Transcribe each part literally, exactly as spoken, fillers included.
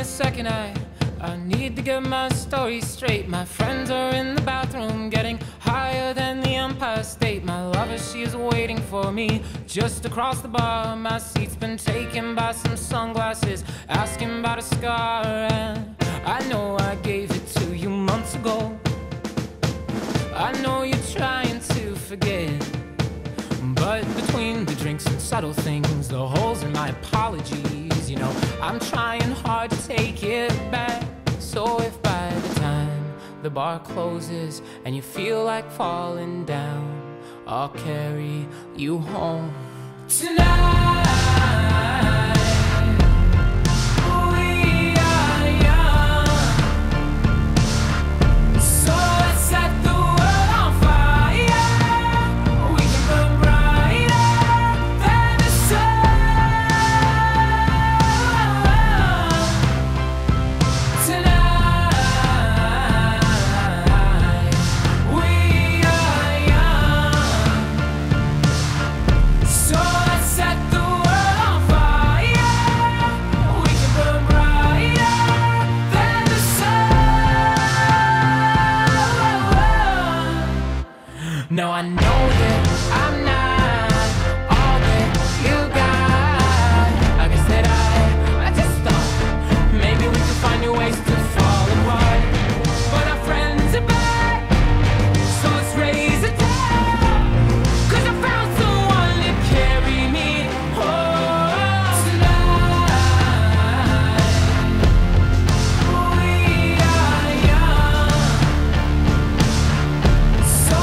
a second, I I need to get my story straight. My friends are in the bathroom, getting higher than the Empire State. My lover, she is waiting for me just across the bar. My seat's been taken by some sunglasses, asking about a scar. And I know I gave it to you months ago. I know you're trying to forget, but between the drinks and subtle things, the holes in my apologies, you know, I'm trying hard to take it back. So if by the time the bar closes and you feel like falling down, I'll carry you home tonight. Now I know that I'm not all that you got. I guess that I, I just thought maybe we could find new ways to fall apart, but our friends are back, so let's raise a tap, 'cause I found someone to carry me home tonight. We are young, so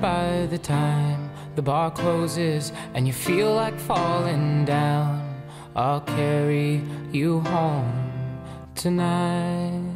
by the time the bar closes and you feel like falling down, I'll carry you home tonight.